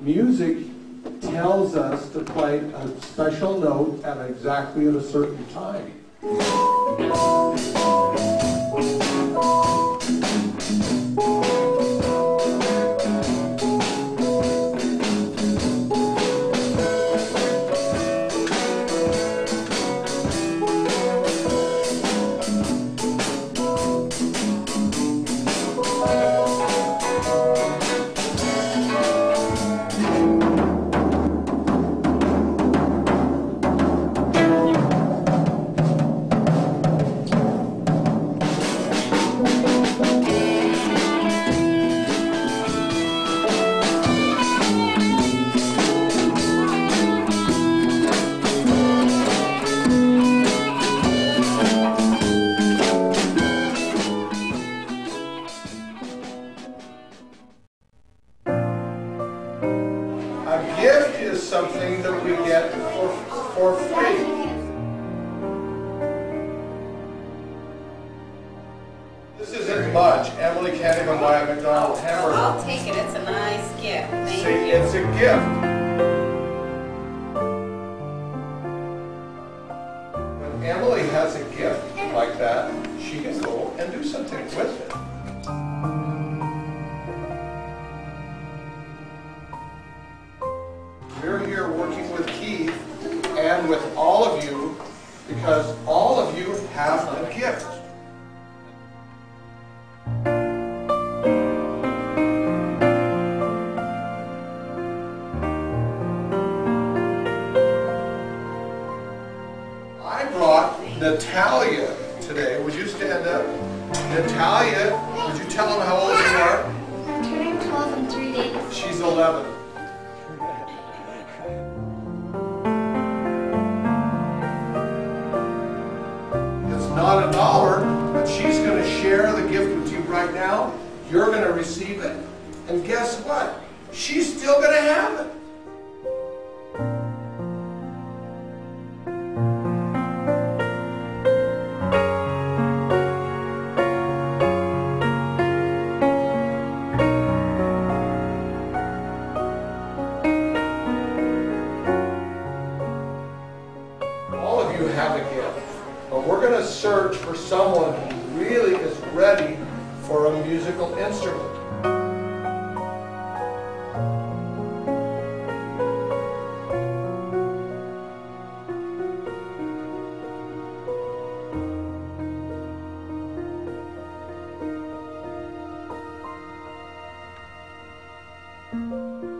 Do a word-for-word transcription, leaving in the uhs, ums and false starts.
music tells us to play a special note at exactly at a certain time. Something that we get for, for free. This isn't much. Emily can't even buy a McDonald's hamburger. I'll take it. It's a nice gift. Thank See, you. It's a gift. When Emily has a gift like that, she can go and do something with it. We're here working with Keith and with all of you because all of you have a gift. I brought Natalia today. Would you stand up? Natalia, would you tell them how old you are? I'm turning twelve in three days. She's eleven. Not a dollar, but she's going to share the gift with you right now. You're going to receive it, and guess what? She's still going to have it. All of you have a gift. But we're going to search for someone who really is ready for a musical instrument. Mm-hmm.